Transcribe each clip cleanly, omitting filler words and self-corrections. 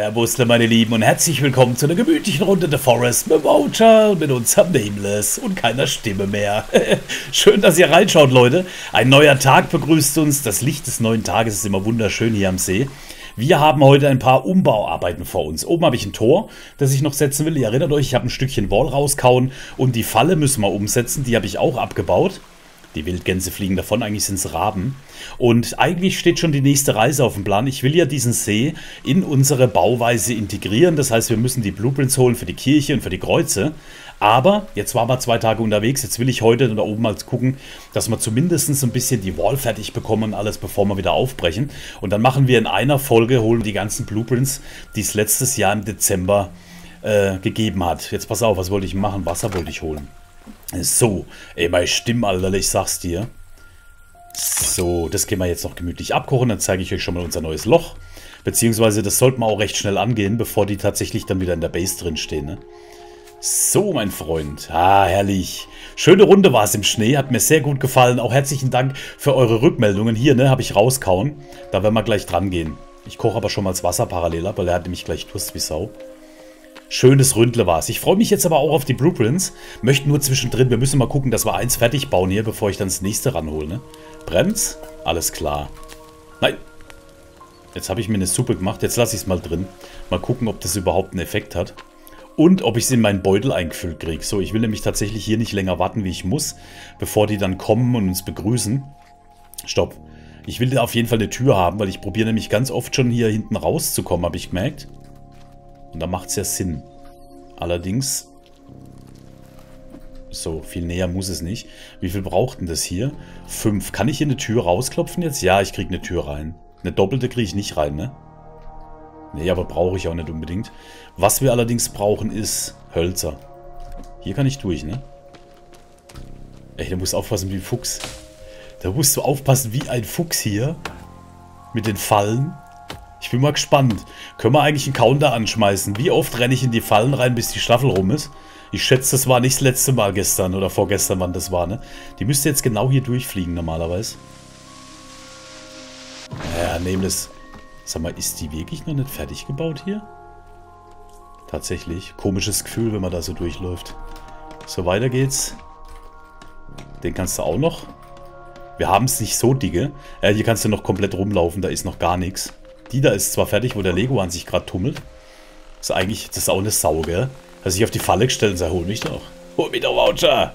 Servusle, meine Lieben, und herzlich willkommen zu einer gemütlichen Runde The Forest mit Wautscher und mit unserem Nameless und keiner Stimme mehr. Schön, dass ihr reinschaut, Leute. Ein neuer Tag begrüßt uns. Das Licht des neuen Tages ist immer wunderschön hier am See. Wir haben heute ein paar Umbauarbeiten vor uns. Oben habe ich ein Tor, das ich noch setzen will. Ihr erinnert euch, ich habe ein Stückchen Wall rauskauen und die Falle müssen wir umsetzen. Die habe ich auch abgebaut. Die Wildgänse fliegen davon, eigentlich sind es Raben. Und eigentlich steht schon die nächste Reise auf dem Plan. Ich will ja diesen See in unsere Bauweise integrieren. Das heißt, wir müssen die Blueprints holen für die Kirche und für die Kreuze. Aber jetzt waren wir 2 Tage unterwegs. Jetzt will ich heute da oben mal gucken, dass wir zumindest ein bisschen die Wall fertig bekommen und alles, bevor wir wieder aufbrechen. Und dann machen wir in einer Folge, holen die ganzen Blueprints, die es letztes Jahr im Dezember gegeben hat. Jetzt pass auf, was wollte ich machen? Wasser wollte ich holen. So, ey, meine Stimme, Alter, ich sag's dir. So, das gehen wir jetzt noch gemütlich abkochen. Dann zeige ich euch schon mal unser neues Loch. Beziehungsweise, das sollte man auch recht schnell angehen, bevor die tatsächlich dann wieder in der Base drinstehen, ne? So, mein Freund. Ah, herrlich. Schöne Runde war es im Schnee. Hat mir sehr gut gefallen. Auch herzlichen Dank für eure Rückmeldungen. Hier, ne, habe ich rauskauen. Da werden wir gleich dran gehen. Ich koche aber schon mal das Wasser parallel ab, weil er hat nämlich gleich Durst wie Sau. Schönes Ründle war es. Ich freue mich jetzt aber auch auf die Blueprints. Möchte nur zwischendrin, wir müssen mal gucken, dass wir eins fertig bauen hier, bevor ich dann das nächste ranhole, ne? Brems? Alles klar. Nein. Jetzt habe ich mir eine Suppe gemacht. Jetzt lasse ich es mal drin. Mal gucken, ob das überhaupt einen Effekt hat. Und ob ich es in meinen Beutel eingefüllt kriege. So, ich will nämlich tatsächlich hier nicht länger warten, wie ich muss, bevor die dann kommen und uns begrüßen. Stopp. Ich will da auf jeden Fall eine Tür haben, weil ich probiere nämlich ganz oft schon hier hinten rauszukommen, habe ich gemerkt. Und da macht es ja Sinn. Allerdings... So, viel näher muss es nicht. Wie viel braucht denn das hier? 5. Kann ich hier eine Tür rausklopfen jetzt? Ja, ich kriege eine Tür rein. Eine doppelte kriege ich nicht rein, ne? Nee, aber brauche ich auch nicht unbedingt. Was wir allerdings brauchen, ist Hölzer. Hier kann ich durch, ne? Ey, da musst du aufpassen wie ein Fuchs. Da musst du aufpassen wie ein Fuchs hier. Mit den Fallen. Ich bin mal gespannt. Können wir eigentlich einen Counter anschmeißen? Wie oft renne ich in die Fallen rein, bis die Staffel rum ist? Ich schätze, das war nicht das letzte Mal gestern oder vorgestern, wann das war, ne? Die müsste jetzt genau hier durchfliegen normalerweise. Ja, Nameless. Sag mal, ist die wirklich noch nicht fertig gebaut hier? Tatsächlich. Komisches Gefühl, wenn man da so durchläuft. So, weiter geht's. Den kannst du auch noch. Wir haben es nicht so dicke. Hier kannst du noch komplett rumlaufen, da ist noch gar nichts. Die da ist zwar fertig, wo der Lego an sich gerade tummelt. Ist eigentlich, das ist auch eine Sau, gell? Dass ich auf die Falle gestellt und sage, hol mich doch. Hol mich doch, Wautscher!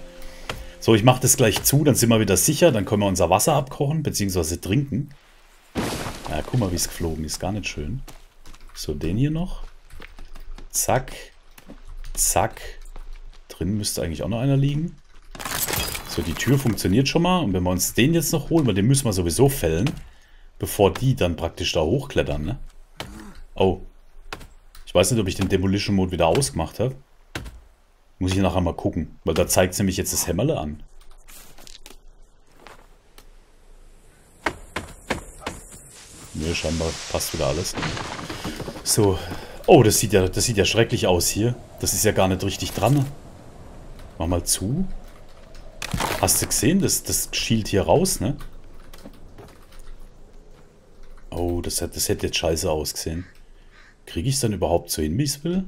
So, ich mache das gleich zu, dann sind wir wieder sicher. Dann können wir unser Wasser abkochen, beziehungsweise trinken. Ja, guck mal, wie es geflogen ist. Gar nicht schön. So, den hier noch. Zack. Zack. Drin müsste eigentlich auch noch einer liegen. So, die Tür funktioniert schon mal. Und wenn wir uns den jetzt noch holen, weil den müssen wir sowieso fällen. Bevor die dann praktisch da hochklettern, ne? Oh. Ich weiß nicht, ob ich den Demolition Mode wieder ausgemacht habe. Muss ich nachher mal gucken. Weil da zeigt sie nämlich jetzt das Hämmerle an. Nö, nee, scheinbar passt wieder alles. So. Oh, das sieht ja schrecklich aus hier. Das ist ja gar nicht richtig dran, ne? Mach mal zu. Hast du gesehen? Das schielt hier raus, ne? Oh, das hätte jetzt scheiße ausgesehen. Kriege ich es dann überhaupt so hin, wie ich es will?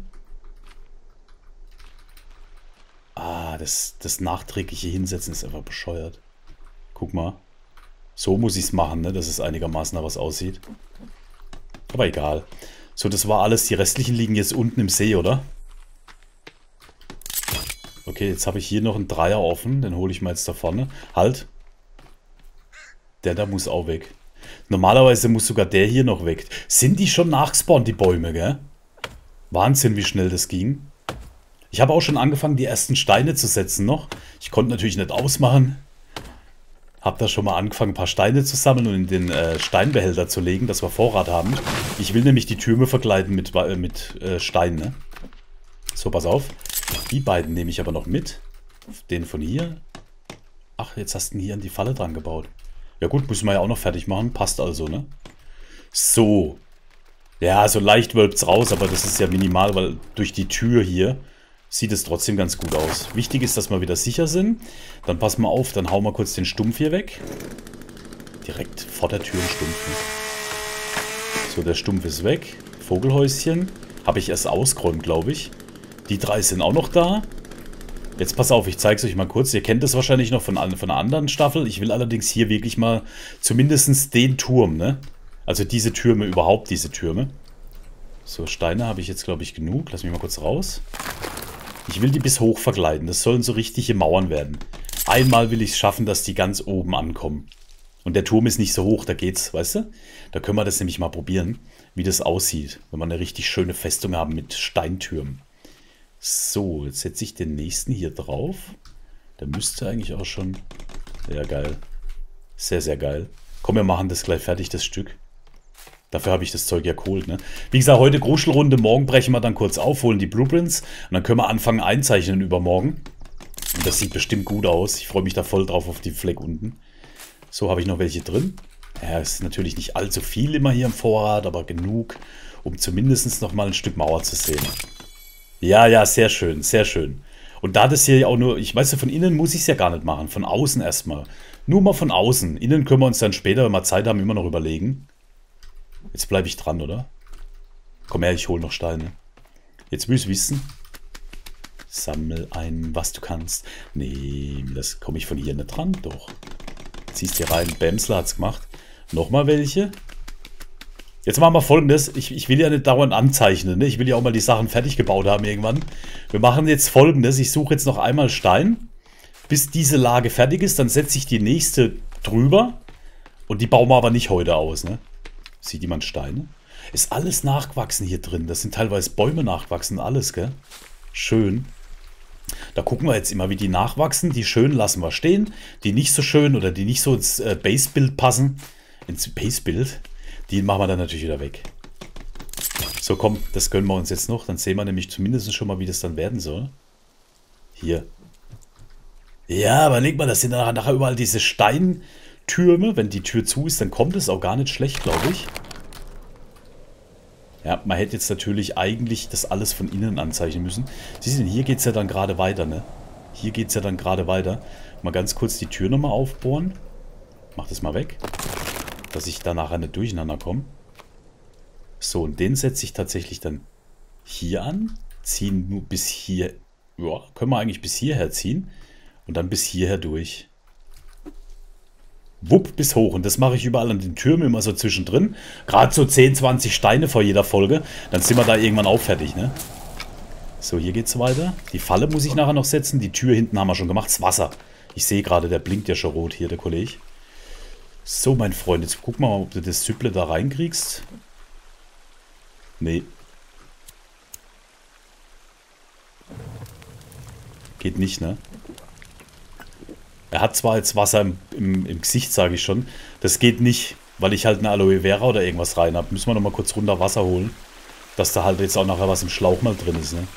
Ah, das nachträgliche Hinsetzen ist einfach bescheuert. Guck mal. So muss ich es machen, ne? Dass es einigermaßen nach was aussieht. Aber egal. So, das war alles. Die restlichen liegen jetzt unten im See, oder? Okay, jetzt habe ich hier noch einen Dreier offen. Den hole ich mal jetzt da vorne. Halt. Der da muss auch weg. Normalerweise muss sogar der hier noch weg. Sind die schon nachgespawnt, die Bäume, gell? Wahnsinn, wie schnell das ging. Ich habe auch schon angefangen, die ersten Steine zu setzen noch. Ich konnte natürlich nicht ausmachen. Habe da schon mal angefangen, ein paar Steine zu sammeln und in den Steinbehälter zu legen, dass wir Vorrat haben. Ich will nämlich die Türme verkleiden mit Steinen, ne? So, pass auf. Die beiden nehme ich aber noch mit. Den von hier. Ach, jetzt hast du ihn hier an die Falle dran gebaut. Ja gut, müssen wir ja auch noch fertig machen. Passt also, ne? So. Ja, so leicht wölbt's raus, aber das ist ja minimal, weil durch die Tür hier sieht es trotzdem ganz gut aus. Wichtig ist, dass wir wieder sicher sind. Dann passen wir auf, dann hauen wir kurz den Stumpf hier weg. Direkt vor der Tür einen Stumpf. So, der Stumpf ist weg. Vogelhäuschen. Habe ich erst ausgeräumt, glaube ich. Die drei sind auch noch da. Jetzt pass auf, ich zeige es euch mal kurz. Ihr kennt das wahrscheinlich noch von einer anderen Staffel. Ich will allerdings hier wirklich mal zumindest den Turm, ne? Also diese Türme, überhaupt diese Türme. So, Steine habe ich jetzt, glaube ich, genug. Lass mich mal kurz raus. Ich will die bis hoch verkleiden. Das sollen so richtige Mauern werden. Einmal will ich es schaffen, dass die ganz oben ankommen. Und der Turm ist nicht so hoch, da geht's, weißt du? Da können wir das nämlich mal probieren, wie das aussieht, wenn wir eine richtig schöne Festung haben mit Steintürmen. So, jetzt setze ich den nächsten hier drauf. Der müsste eigentlich auch schon... Ja, geil. Sehr, sehr geil. Komm, wir machen das gleich fertig, das Stück. Dafür habe ich das Zeug ja geholt, ne? Wie gesagt, heute Gruschelrunde, morgen brechen wir dann kurz auf, holen die Blueprints und dann können wir anfangen einzeichnen übermorgen. Und das sieht bestimmt gut aus. Ich freue mich da voll drauf auf die Fleck unten. So, habe ich noch welche drin. Ja, ist natürlich nicht allzu viel immer hier im Vorrat, aber genug, um zumindest nochmal ein Stück Mauer zu sehen. Ja, ja, sehr schön, sehr schön. Und da das hier ja auch nur, ich weiß ja, von innen muss ich es ja gar nicht machen, von außen erstmal. Nur mal von außen. Innen können wir uns dann später, wenn wir Zeit haben, immer noch überlegen. Jetzt bleibe ich dran, oder? Komm her, ich hole noch Steine. Jetzt willst du wissen. Sammel ein, was du kannst. Nee, das komme ich von hier nicht dran, doch. Ziehst hier rein, Bämsler hat's gemacht. Nochmal welche. Jetzt machen wir Folgendes. Ich will ja nicht dauernd anzeichnen, ne? Ich will ja auch mal die Sachen fertig gebaut haben irgendwann. Wir machen jetzt Folgendes. Ich suche jetzt noch einmal Stein, bis diese Lage fertig ist. Dann setze ich die nächste drüber. Und die bauen wir aber nicht heute aus, ne? Sieht jemand Steine? Ist alles nachgewachsen hier drin. Das sind teilweise Bäume nachgewachsen, alles, gell? Schön. Da gucken wir jetzt immer, wie die nachwachsen. Die schön lassen wir stehen. Die nicht so schön oder die nicht so ins Basebild passen. Ins Basebild. Die machen wir dann natürlich wieder weg. So, komm, das gönnen wir uns jetzt noch. Dann sehen wir nämlich zumindest schon mal, wie das dann werden soll. Hier. Ja, überleg mal, das sind dann nachher überall diese Steintürme. Wenn die Tür zu ist, dann kommt es auch gar nicht schlecht, glaube ich. Ja, man hätte jetzt natürlich eigentlich das alles von innen anzeichnen müssen. Siehst du, hier geht es ja dann gerade weiter, ne? Hier geht es ja dann gerade weiter. Mal ganz kurz die Tür nochmal aufbohren. Mach das mal weg, dass ich da nachher nicht durcheinander komme. So, und den setze ich tatsächlich dann hier an. Ziehen nur bis hier. Ja, können wir eigentlich bis hierher ziehen. Und dann bis hierher durch. Wupp, bis hoch. Und das mache ich überall an den Türmen immer so zwischendrin. Gerade so 10, 20 Steine vor jeder Folge. Dann sind wir da irgendwann auch fertig, ne? So, hier geht's weiter. Die Falle muss ich nachher noch setzen. Die Tür hinten haben wir schon gemacht. Das Wasser. Ich sehe gerade, der blinkt ja schon rot hier, der Kollege. So, mein Freund, jetzt guck mal, ob du das Süpple da reinkriegst. Nee. Geht nicht, ne? Er hat zwar jetzt Wasser im Gesicht, sage ich schon. Das geht nicht, weil ich halt eine Aloe Vera oder irgendwas rein habe. Müssen wir nochmal kurz runter Wasser holen. Dass da halt jetzt auch nachher was im Schlauch mal drin ist, ne?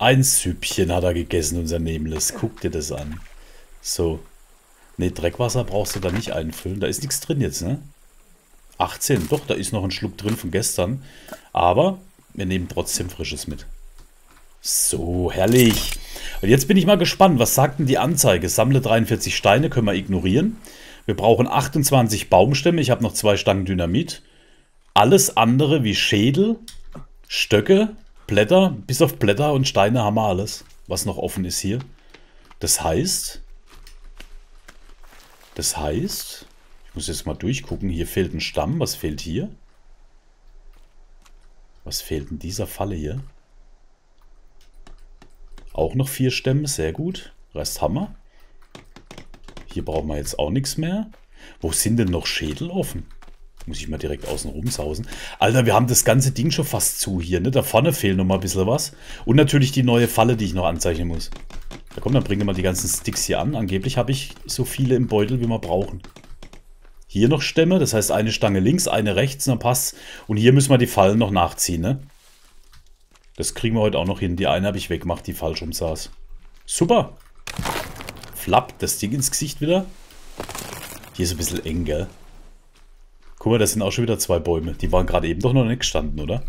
Ein Süppchen hat er gegessen, unser Nameless. Guck dir das an. So. Ne, Dreckwasser brauchst du da nicht einfüllen. Da ist nichts drin jetzt, ne? 18. Doch, da ist noch ein Schluck drin von gestern. Aber wir nehmen trotzdem Frisches mit. So, herrlich. Und jetzt bin ich mal gespannt, was sagt denn die Anzeige? Sammle 43 Steine, können wir ignorieren. Wir brauchen 28 Baumstämme, ich habe noch 2 Stangen Dynamit. Alles andere wie Schädel, Stöcke, Blätter, bis auf Blätter und Steine haben wir alles, was noch offen ist hier. Das heißt, ich muss jetzt mal durchgucken, hier fehlt ein Stamm, was fehlt hier? Was fehlt in dieser Falle hier? Auch noch 4 Stämme, sehr gut. Rest haben wir. Hier brauchen wir jetzt auch nichts mehr. Wo sind denn noch Schädel offen? Muss ich mal direkt außen rumsausen. Alter, wir haben das ganze Ding schon fast zu hier, ne? Da vorne fehlt noch mal ein bisschen was. Und natürlich die neue Falle, die ich noch anzeichnen muss. Ja komm, dann bringen wir mal die ganzen Sticks hier an. Angeblich habe ich so viele im Beutel, wie wir brauchen. Hier noch Stämme, das heißt eine Stange links, eine rechts, dann passt. Und hier müssen wir die Fallen noch nachziehen, ne? Das kriegen wir heute auch noch hin. Die eine habe ich weggemacht, die falsch rum saß. Super. Flapp, das Ding ins Gesicht wieder. Hier ist ein bisschen eng, gell? Guck mal, das sind auch schon wieder 2 Bäume. Die waren gerade eben doch noch nicht gestanden, oder?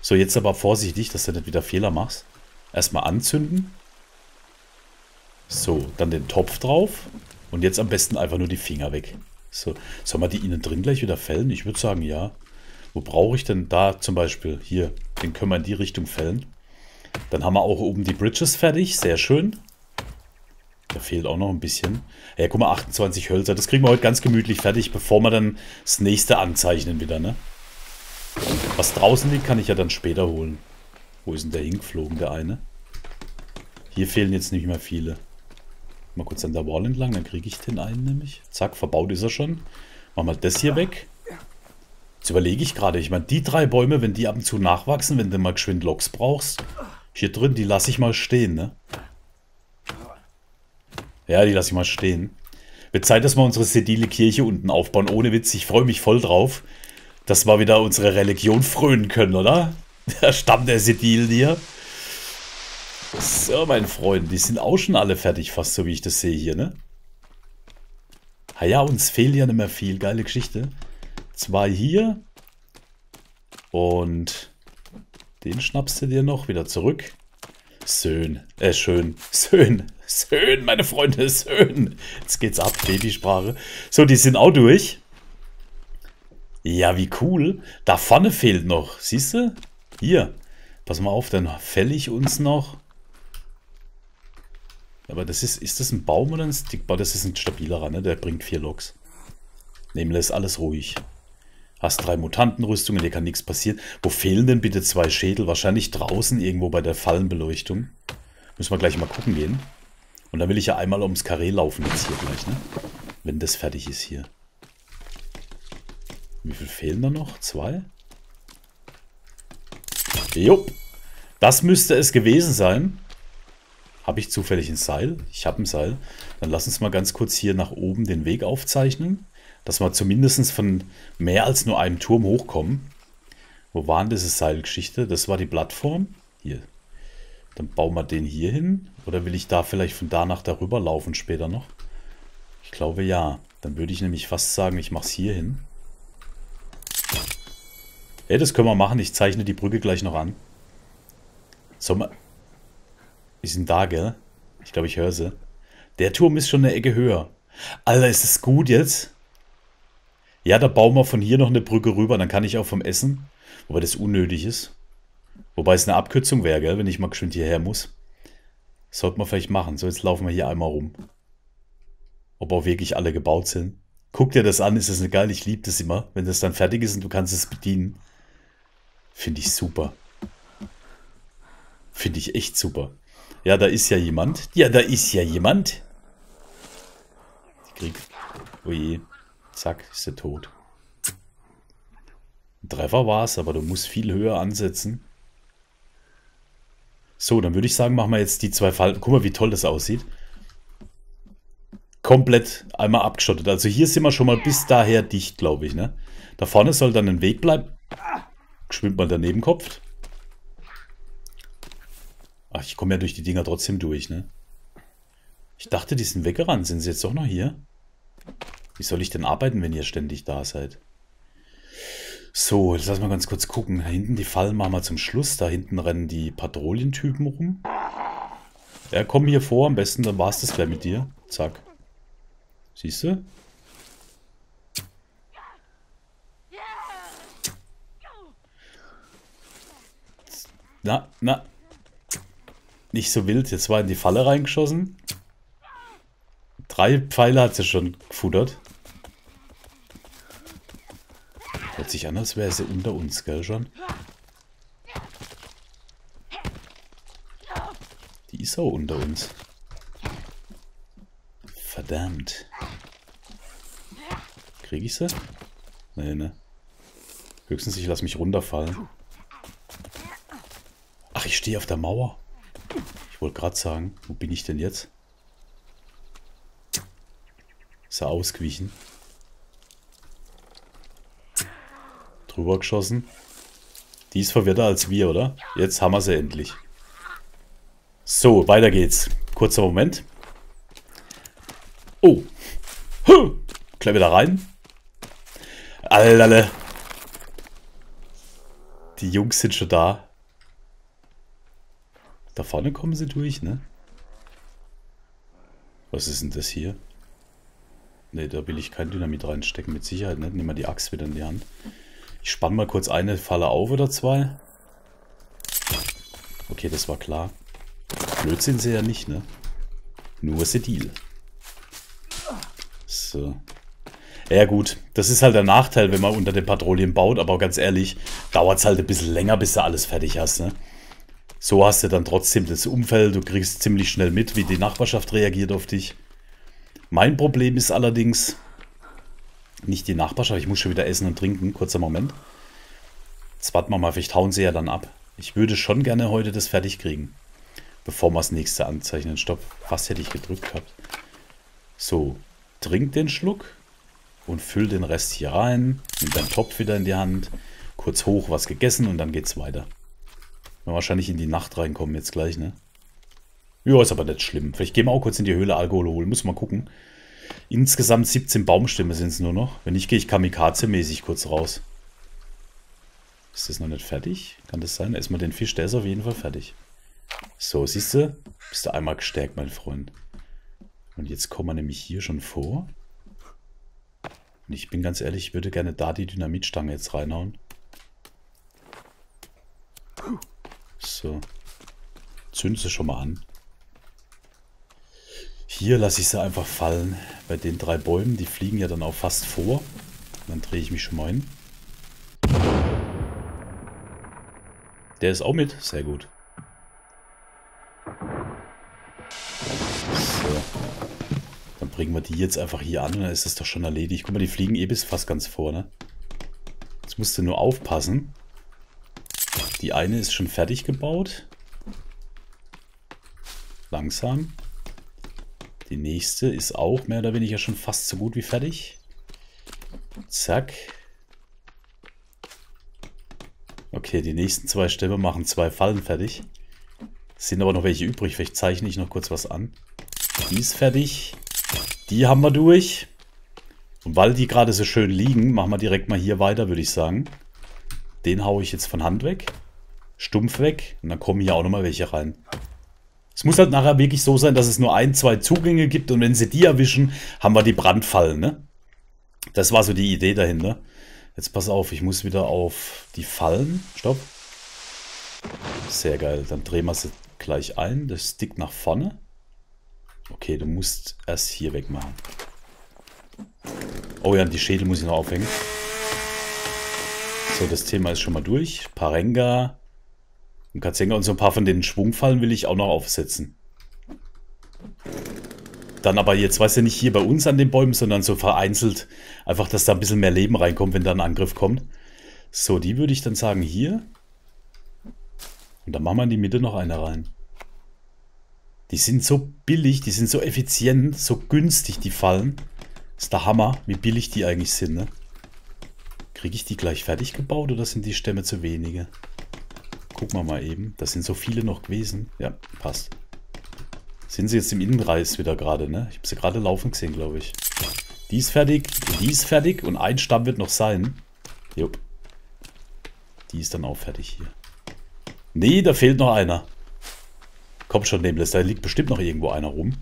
So, jetzt aber vorsichtig, dass du nicht wieder Fehler machst. Erstmal anzünden. So, dann den Topf drauf. Und jetzt am besten einfach nur die Finger weg. So, sollen wir die innen drin gleich wieder fällen? Ich würde sagen, ja. Wo brauche ich denn da zum Beispiel? Hier, den können wir in die Richtung fällen. Dann haben wir auch oben die Bridges fertig. Sehr schön. Da fehlt auch noch ein bisschen. Ja, guck mal, 28 Hölzer. Das kriegen wir heute ganz gemütlich fertig, bevor wir dann das nächste anzeichnen wieder, ne? Was draußen liegt, kann ich ja dann später holen. Wo ist denn der hingeflogen, der eine? Hier fehlen jetzt nicht mehr viele. Mal kurz an der Wall entlang, dann kriege ich den einen nämlich. Zack, verbaut ist er schon. Machen wir das hier weg. Jetzt überlege ich gerade. Ich meine, die drei Bäume, wenn die ab und zu nachwachsen, wenn du mal geschwind Loks brauchst, hier drin, die lasse ich mal stehen, ne? Ja, die lasse ich mal stehen. Wird Zeit, dass wir unsere sedile Kirche unten aufbauen. Ohne Witz, ich freue mich voll drauf, dass wir wieder unsere Religion frönen können, oder? Der Stamm der Sedilen hier. So, mein Freund, die sind auch schon alle fertig, fast so wie ich das sehe hier, ne? Ah ja, uns fehlt ja nicht mehr viel. Geile Geschichte. 2 hier. Und den schnappst du dir noch wieder zurück. Schön, meine Freunde, schön. Jetzt geht's ab, Babysprache. So, die sind auch durch. Ja, wie cool. Da vorne fehlt noch, siehst du? Hier, pass mal auf, dann fälle ich uns noch. Aber das ist das ein Baum oder ein Stickbau? Das ist ein stabilerer, ne? Der bringt 4 Loks. Nameless, alles ruhig. Hast 3 Mutantenrüstungen, dir kann nichts passieren. Wo fehlen denn bitte 2 Schädel? Wahrscheinlich draußen irgendwo bei der Fallenbeleuchtung. Müssen wir gleich mal gucken gehen. Und dann will ich ja einmal ums Karree laufen jetzt hier gleich, ne? Wenn das fertig ist hier. Wie viel fehlen da noch? 2? Jupp. Das müsste es gewesen sein. Habe ich zufällig ein Seil? Ich habe ein Seil. Dann lass uns mal ganz kurz hier nach oben den Weg aufzeichnen. Dass wir zumindest von mehr als nur einem Turm hochkommen. Wo war denn diese Seilgeschichte? Das war die Plattform. Hier. Dann bauen wir den hier hin. Oder will ich da vielleicht von da nach darüber laufen später noch? Ich glaube ja. Dann würde ich nämlich fast sagen, ich mache es hier hin. Ja, das können wir machen. Ich zeichne die Brücke gleich noch an. So, die sind da, gell? Ich glaube, ich höre sie. Der Turm ist schon eine Ecke höher. Alter, ist es gut jetzt? Ja, da bauen wir von hier noch eine Brücke rüber. Dann kann ich auch vom Essen. Wobei das unnötig ist. Wobei es eine Abkürzung wäre, gell? Wenn ich mal geschwind hierher muss. Das sollte man vielleicht machen. So, jetzt laufen wir hier einmal rum. Ob auch wirklich alle gebaut sind. Guck dir das an. Ist das nicht geil? Ich liebe das immer. Wenn das dann fertig ist und du kannst es bedienen. Finde ich super. Finde ich echt super. Ja, da ist ja jemand. Die kriegt... Oje. Zack, ist er tot. Ein Treffer war es, aber du musst viel höher ansetzen. So, dann würde ich sagen, machen wir jetzt die 2 Falten. Guck mal, wie toll das aussieht. Komplett einmal abgeschottet. Also hier sind wir schon mal bis daher dicht, glaube ich, ne? Da vorne soll dann ein Weg bleiben. Schwimmt mal daneben Kopf. Ach, ich komme ja durch die Dinger trotzdem durch, ne? Ich dachte, die sind weggerannt. Sind sie jetzt doch noch hier? Wie soll ich denn arbeiten, wenn ihr ständig da seid? So, jetzt lass mal ganz kurz gucken. Da hinten die Fallen machen wir zum Schluss. Da hinten rennen die Patrouillentypen rum. Ja, komm hier vor. Am besten, dann war es das gleich mit dir. Zack. Siehst du? Na. Nicht so wild. Jetzt war in die Falle reingeschossen. 3 Pfeile hat sie schon gefuttert. Hört sich an, als wäre sie unter uns, gell, schon? Die ist auch unter uns. Verdammt. Kriege ich sie? Nee, ne? Höchstens, ich lasse mich runterfallen. Ach, ich stehe auf der Mauer. Ich wollte gerade sagen, wo bin ich denn jetzt? Ist er ausgewichen. Drüber geschossen. Die ist verwirrter als wir, oder? Jetzt haben wir sie endlich. So, weiter geht's. Kurzer Moment. Oh. Huh. Klemm wieder rein. Alter. Die Jungs sind schon da. Da vorne kommen sie durch, ne? Was ist denn das hier? Ne, da will ich kein Dynamit reinstecken, mit Sicherheit nicht. Nimm mal die Axt wieder in die Hand. Ich spanne mal kurz eine Falle auf oder zwei. Okay, das war klar. Blöd sind sie ja nicht, ne? Nur Sedil. So. Ja gut, das ist halt der Nachteil, wenn man unter den Patrouillen baut, aber ganz ehrlich, dauert es halt ein bisschen länger, bis du alles fertig hast, ne? So hast du dann trotzdem das Umfeld, du kriegst ziemlich schnell mit, wie die Nachbarschaft reagiert auf dich. Mein Problem ist allerdings nicht die Nachbarschaft, ich muss schon wieder essen und trinken, kurzer Moment. Jetzt warten wir mal, vielleicht hauen sie ja dann ab. Ich würde schon gerne heute das fertig kriegen, bevor wir das nächste anzeichnen. Stopp, fast hätte ich gedrückt gehabt. So, trink den Schluck und füll den Rest hier rein. Nimm deinen Topf wieder in die Hand, kurz hoch was gegessen und dann geht's weiter. Wahrscheinlich in die Nacht reinkommen jetzt gleich, ne? Ja, ist aber nicht schlimm. Vielleicht gehen wir auch kurz in die Höhle Alkohol holen. Muss mal gucken. Insgesamt 17 Baumstämme sind es nur noch. Wenn nicht, gehe ich kamikaze-mäßig kurz raus. Ist das noch nicht fertig? Kann das sein? Erstmal den Fisch, der ist auf jeden Fall fertig. So, siehst du? Bist du einmal gestärkt, mein Freund. Und jetzt kommen wir nämlich hier schon vor. Und ich bin ganz ehrlich, ich würde gerne da die Dynamitstange jetzt reinhauen. So. Zünd sie schon mal an. Hier lasse ich sie einfach fallen. Bei den drei Bäumen, die fliegen ja dann auch fast vor. Dann drehe ich mich schon mal hin. Der ist auch mit. Sehr gut. So. Dann bringen wir die jetzt einfach hier an und dann ist das doch schon erledigt. Guck mal, die fliegen eh bis fast ganz vorne. Jetzt musst du nur aufpassen. Die eine ist schon fertig gebaut. Langsam. Die nächste ist auch mehr oder weniger schon fast so gut wie fertig. Zack. Okay, die nächsten zwei Stämme machen zwei Fallen fertig. Es sind aber noch welche übrig. Vielleicht zeichne ich noch kurz was an. Die ist fertig. Die haben wir durch. Und weil die gerade so schön liegen, machen wir direkt mal hier weiter, würde ich sagen. Den haue ich jetzt von Hand weg. Stumpf weg. Und dann kommen hier auch nochmal welche rein. Es muss halt nachher wirklich so sein, dass es nur ein, zwei Zugänge gibt. Und wenn sie die erwischen, haben wir die Brandfallen, ne? Das war so die Idee dahinter. Jetzt pass auf, ich muss wieder auf die Fallen. Stopp. Sehr geil. Dann drehen wir sie gleich ein. Das Stick nach vorne. Okay, du musst erst hier wegmachen. Oh ja, und die Schädel muss ich noch aufhängen. So, das Thema ist schon mal durch. Parenga und Katzenga und so ein paar von den Schwungfallen will ich auch noch aufsetzen. Dann aber jetzt, weißt du, nicht hier bei uns an den Bäumen, sondern so vereinzelt. Einfach, dass da ein bisschen mehr Leben reinkommt, wenn da ein Angriff kommt. So, die würde ich dann sagen hier. Und dann machen wir in die Mitte noch eine rein. Die sind so billig, die sind so effizient, so günstig, die Fallen. Ist der Hammer, wie billig die eigentlich sind, ne? Kriege ich die gleich fertig gebaut oder sind die Stämme zu wenige? Gucken wir mal eben. Das sind so viele noch gewesen. Ja, passt. Sind sie jetzt im Innenreis wieder gerade, ne? Ich habe sie gerade laufen gesehen, glaube ich. Die ist fertig und ein Stamm wird noch sein. Jupp. Die ist dann auch fertig hier. Nee, da fehlt noch einer. Kommt schon, Nameless, da liegt bestimmt noch irgendwo einer rum.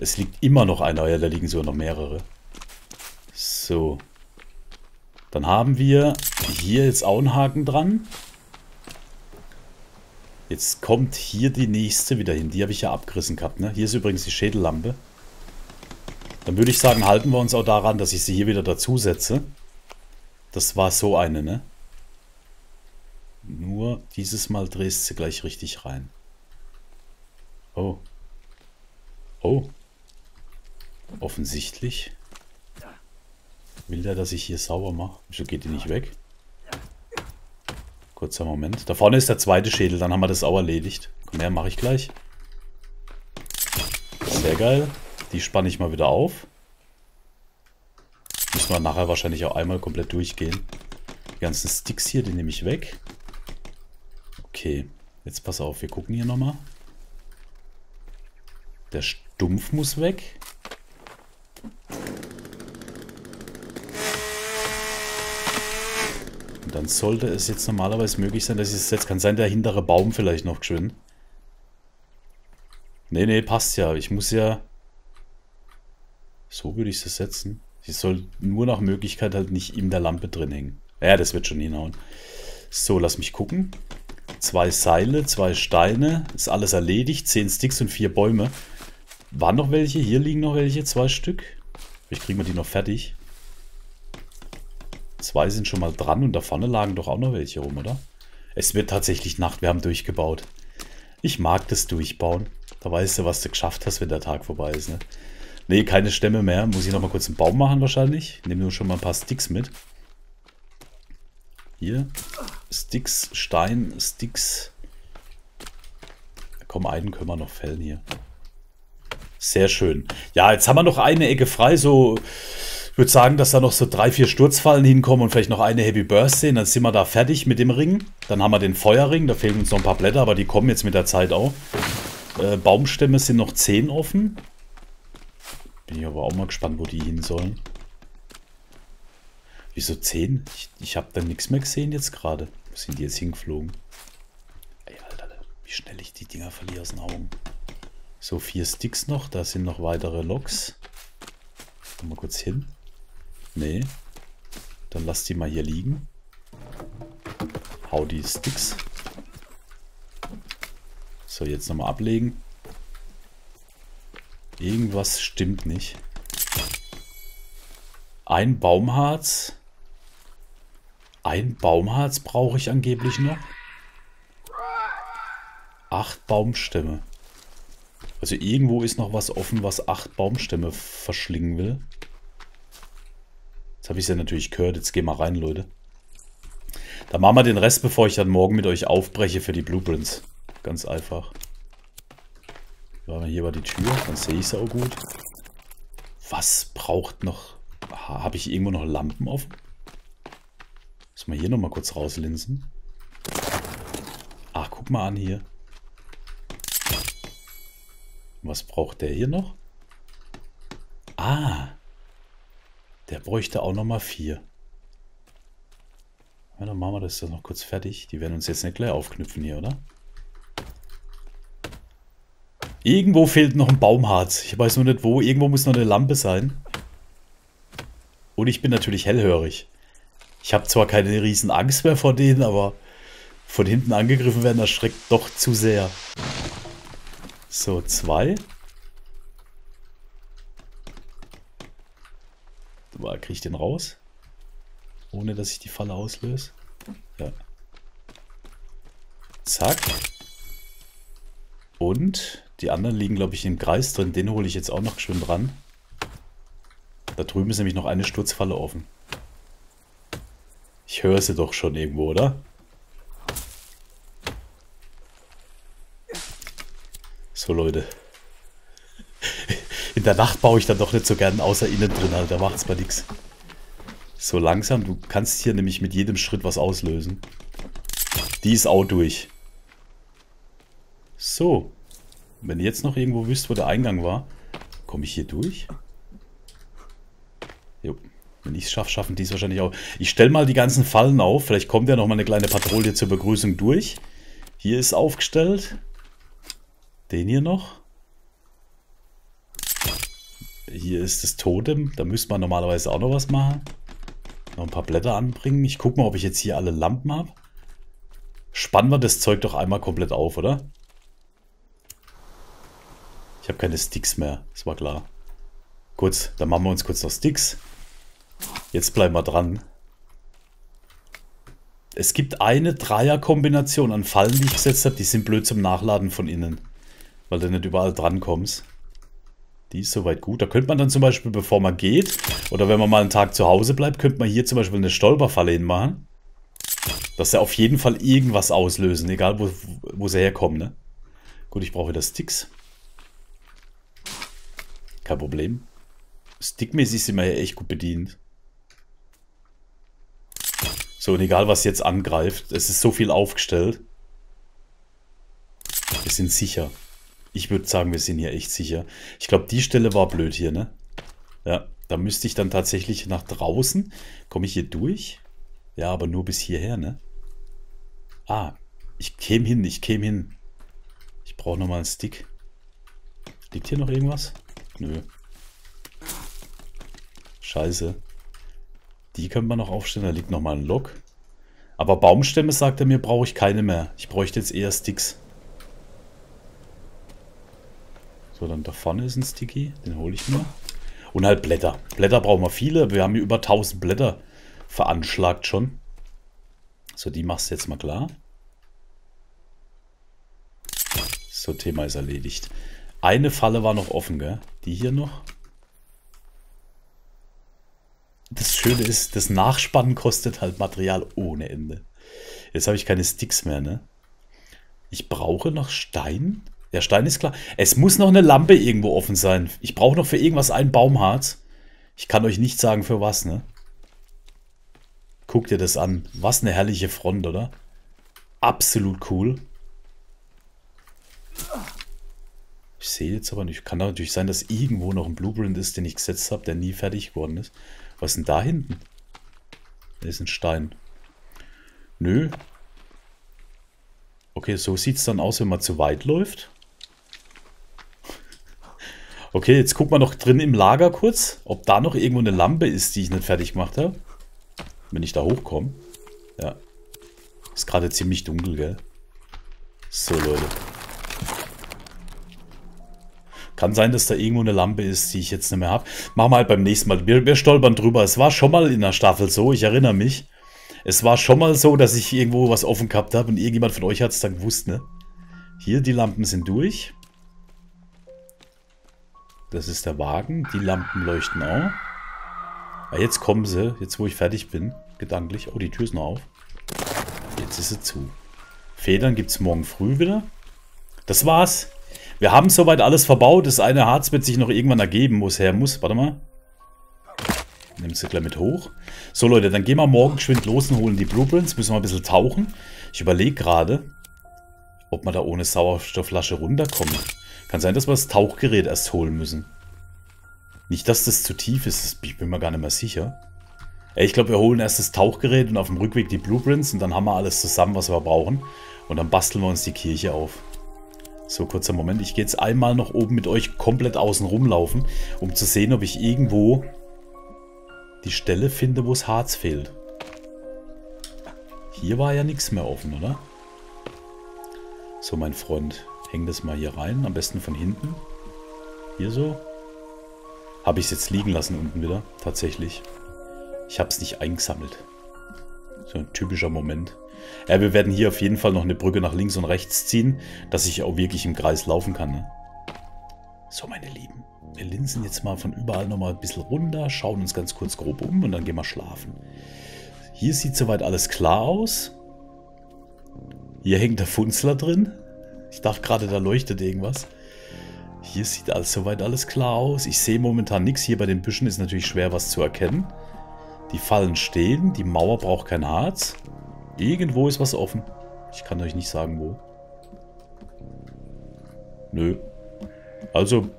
Es liegt immer noch einer, ja, da liegen sogar noch mehrere. So. Dann haben wir hier jetzt auch einen Haken dran. Jetzt kommt hier die nächste wieder hin. Die habe ich ja abgerissen gehabt, ne? Hier ist übrigens die Schädellampe. Dann würde ich sagen, halten wir uns auch daran, dass ich sie hier wieder dazusetze. Das war so eine, ne? Nur dieses Mal drehst du gleich richtig rein. Oh. Oh. Offensichtlich. Will der, dass ich hier sauber mache? Wieso geht die nicht weg? Kurzer Moment. Da vorne ist der zweite Schädel, dann haben wir das auch erledigt. Mehr mache ich gleich. Sehr geil. Die spanne ich mal wieder auf. Müssen wir nachher wahrscheinlich auch einmal komplett durchgehen. Die ganzen Sticks hier, die nehme ich weg. Okay. Jetzt pass auf, wir gucken hier nochmal. Der Stumpf muss weg. Dann sollte es jetzt normalerweise möglich sein, dass ich es jetzt kann sein, der hintere Baum vielleicht noch schön. Nee, nee, passt ja. Ich muss ja... So würde ich es setzen. Sie soll nur nach Möglichkeit halt nicht in der Lampe drin hängen. Ja, das wird schon hinhauen. So, lass mich gucken. 2 Seile, 2 Steine. Ist alles erledigt. 10 Sticks und 4 Bäume. Waren noch welche? Hier liegen noch welche. 2 Stück. Vielleicht kriegen wir die noch fertig. 2 sind schon mal dran und da vorne lagen doch auch noch welche rum, oder? Es wird tatsächlich Nacht. Wir haben durchgebaut. Ich mag das Durchbauen. Da weißt du, was du geschafft hast, wenn der Tag vorbei ist, ne? Ne, keine Stämme mehr. Muss ich nochmal kurz einen Baum machen wahrscheinlich. Nehmen nur schon mal ein paar Sticks mit. Hier. Sticks, Stein, Sticks. Komm, einen können wir noch fällen hier. Sehr schön. Ja, jetzt haben wir noch eine Ecke frei. So, ich würde sagen, dass da noch so 3, 4 Sturzfallen hinkommen und vielleicht noch eine Happy Birthday. Und dann sind wir da fertig mit dem Ring. Dann haben wir den Feuerring. Da fehlen uns noch ein paar Blätter, aber die kommen jetzt mit der Zeit auch. Baumstämme sind noch 10 offen. Bin ich aber auch mal gespannt, wo die hin sollen. Wieso 10? Ich habe da nichts mehr gesehen jetzt gerade. Wo sind die jetzt hingeflogen? Ey, Alter, wie schnell ich die Dinger verliere aus den Augen. So, 4 Sticks noch. Da sind noch weitere Loks. Komm mal kurz hin. Nee. Dann lass die mal hier liegen. Hau die Sticks. So, jetzt nochmal ablegen. Irgendwas stimmt nicht. Ein Baumharz. Ein Baumharz brauche ich angeblich noch. 8 Baumstämme. Also irgendwo ist noch was offen, was 8 Baumstämme verschlingen will. Jetzt habe ich es ja natürlich gehört. Jetzt gehen wir rein, Leute. Dann machen wir den Rest, bevor ich dann morgen mit euch aufbreche für die Blueprints. Ganz einfach. Hier war die Tür, dann sehe ich es auch gut. Was braucht noch... Habe ich irgendwo noch Lampen offen? Muss man hier nochmal kurz rauslinsen. Ach, guck mal an hier. Was braucht der hier noch? Ah. Der bräuchte auch nochmal 4. Ja, dann machen wir das noch kurz fertig. Die werden uns jetzt nicht gleich aufknüpfen hier, oder? Irgendwo fehlt noch ein Baumharz. Ich weiß nur nicht wo. Irgendwo muss noch eine Lampe sein. Und ich bin natürlich hellhörig. Ich habe zwar keine riesen Angst mehr vor denen, aber von hinten angegriffen werden erschreckt doch zu sehr. So, 2. Kriege ich den raus? Ohne, dass ich die Falle auslöse. Ja. Zack. Und die anderen liegen, glaube ich, im Kreis drin. Den hole ich jetzt auch noch schön dran. Da drüben ist nämlich noch eine Sturzfalle offen. Ich höre sie doch schon irgendwo, oder? So, Leute. In der Nacht baue ich dann doch nicht so gern außer innen drin, Alter. Da macht's mal nichts. So langsam. Du kannst hier nämlich mit jedem Schritt was auslösen. Die ist auch durch. So. Wenn ihr jetzt noch irgendwo wisst, wo der Eingang war, komme ich hier durch? Jo. Wenn ich es schaffe, schaffen die es wahrscheinlich auch. Ich stelle mal die ganzen Fallen auf. Vielleicht kommt ja nochmal eine kleine Patrouille zur Begrüßung durch. Hier ist aufgestellt. Den hier noch. Hier ist das Totem. Da müsste man normalerweise auch noch was machen. Noch ein paar Blätter anbringen. Ich gucke mal, ob ich jetzt hier alle Lampen habe. Spannen wir das Zeug doch einmal komplett auf, oder? Ich habe keine Sticks mehr. Das war klar. Gut, dann machen wir uns kurz noch Sticks. Jetzt bleiben wir dran. Es gibt eine Dreierkombination an Fallen, die ich gesetzt habe. Die sind blöd zum Nachladen von innen. Weil du nicht überall dran kommst. Die ist soweit gut. Da könnte man dann zum Beispiel, bevor man geht, oder wenn man mal einen Tag zu Hause bleibt, könnte man hier zum Beispiel eine Stolperfalle hinmachen. Dass er auf jeden Fall irgendwas auslösen. Egal, wo sie herkommen, ne? Gut, ich brauche wieder Sticks. Kein Problem. Stickmäßig sind wir ja echt gut bedient. So, und egal was jetzt angreift, es ist so viel aufgestellt. Wir sind sicher. Ich würde sagen, wir sind hier echt sicher. Ich glaube, die Stelle war blöd hier, ne? Ja, da müsste ich dann tatsächlich nach draußen. Komme ich hier durch? Ja, aber nur bis hierher, ne? Ah, ich käme hin, ich käme hin. Ich brauche nochmal einen Stick. Liegt hier noch irgendwas? Nö. Scheiße. Die könnte man noch aufstellen. Da liegt nochmal ein Lok. Aber Baumstämme, sagt er mir, brauche ich keine mehr. Ich bräuchte jetzt eher Sticks. So, dann da vorne ist ein Sticky. Den hole ich mir. Und halt Blätter. Blätter brauchen wir viele. Wir haben hier über 1000 Blätter veranschlagt schon. So, die machst du jetzt mal klar. So, Thema ist erledigt. Eine Falle war noch offen, gell? Die hier noch. Das Schöne ist, das Nachspannen kostet halt Material ohne Ende. Jetzt habe ich keine Sticks mehr, ne? Ich brauche noch Stein. Der Stein ist klar. Es muss noch eine Lampe irgendwo offen sein. Ich brauche noch für irgendwas ein Baumharz. Ich kann euch nicht sagen, für was, ne? Guckt ihr das an. Was eine herrliche Front, oder? Absolut cool. Ich sehe jetzt aber nicht. Kann natürlich sein, dass irgendwo noch ein Blueprint ist, den ich gesetzt habe, der nie fertig geworden ist. Was ist denn da hinten? Da ist ein Stein. Nö. Okay, so sieht es dann aus, wenn man zu weit läuft. Okay, jetzt gucken wir noch drin im Lager kurz, ob da noch irgendwo eine Lampe ist, die ich nicht fertig gemacht habe. Wenn ich da hochkomme. Ja. Ist gerade ziemlich dunkel, gell? So, Leute. Kann sein, dass da irgendwo eine Lampe ist, die ich jetzt nicht mehr habe. Machen wir halt beim nächsten Mal. Wir stolpern drüber. Es war schon mal in der Staffel so, ich erinnere mich. Es war schon mal so, dass ich irgendwo was offen gehabt habe und irgendjemand von euch hat es dann gewusst, ne? Hier, die Lampen sind durch. Das ist der Wagen. Die Lampen leuchten auch. Ah, jetzt kommen sie. Jetzt, wo ich fertig bin. Gedanklich. Oh, die Tür ist noch auf. Jetzt ist sie zu. Federn gibt es morgen früh wieder. Das war's. Wir haben soweit alles verbaut. Das eine Harz wird sich noch irgendwann ergeben, wo es her muss. Warte mal. Nimm sie gleich mit hoch. So, Leute, dann gehen wir morgen geschwind los und holen die Blueprints. Müssen wir ein bisschen tauchen. Ich überlege gerade, ob man da ohne Sauerstoffflasche runterkommt. Kann sein, dass wir das Tauchgerät erst holen müssen. Nicht, dass das zu tief ist. Ich bin mir gar nicht mehr sicher. Ich glaube, wir holen erst das Tauchgerät und auf dem Rückweg die Blueprints. Und dann haben wir alles zusammen, was wir brauchen. Und dann basteln wir uns die Kirche auf. So, kurzer Moment. Ich gehe jetzt einmal noch oben mit euch komplett außen rumlaufen, um zu sehen, ob ich irgendwo die Stelle finde, wo es Harz fehlt. Hier war ja nichts mehr offen, oder? So, mein Freund. Häng das mal hier rein. Am besten von hinten. Hier so. Habe ich es jetzt liegen lassen unten wieder. Tatsächlich. Ich habe es nicht eingesammelt. So ein typischer Moment. Ja, wir werden hier auf jeden Fall noch eine Brücke nach links und rechts ziehen, dass ich auch wirklich im Kreis laufen kann. Ne? So, meine Lieben. Wir linsen jetzt mal von überall nochmal ein bisschen runter, schauen uns ganz kurz grob um und dann gehen wir schlafen. Hier sieht soweit alles klar aus. Hier hängt der Funzler drin. Ich dachte gerade, da leuchtet irgendwas. Hier sieht also soweit alles klar aus. Ich sehe momentan nichts. Hier bei den Büschen ist natürlich schwer, was zu erkennen. Die Fallen stehen. Die Mauer braucht kein Harz. Irgendwo ist was offen. Ich kann euch nicht sagen, wo. Nö. Also,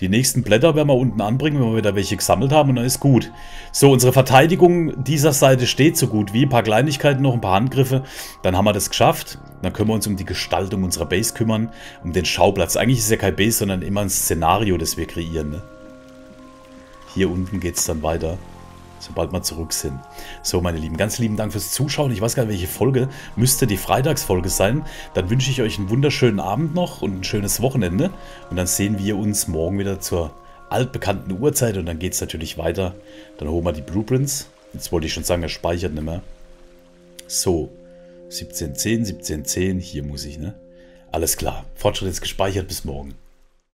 die nächsten Blätter werden wir unten anbringen, wenn wir wieder welche gesammelt haben. Und dann ist gut. So, unsere Verteidigung dieser Seite steht so gut wie. Ein paar Kleinigkeiten noch, ein paar Handgriffe. Dann haben wir das geschafft. Dann können wir uns um die Gestaltung unserer Base kümmern. Um den Schauplatz. Eigentlich ist ja kein Base, sondern immer ein Szenario, das wir kreieren. Ne? Hier unten geht es dann weiter. Sobald wir zurück sind. So, meine Lieben, ganz lieben Dank fürs Zuschauen. Ich weiß gar nicht, welche Folge. Müsste die Freitagsfolge sein. Dann wünsche ich euch einen wunderschönen Abend noch und ein schönes Wochenende. Und dann sehen wir uns morgen wieder zur altbekannten Uhrzeit. Und dann geht es natürlich weiter. Dann holen wir die Blueprints. Jetzt wollte ich schon sagen, er speichert nicht mehr. So, 1710, 1710. Hier muss ich, ne? Alles klar. Fortschritt ist gespeichert. Bis morgen.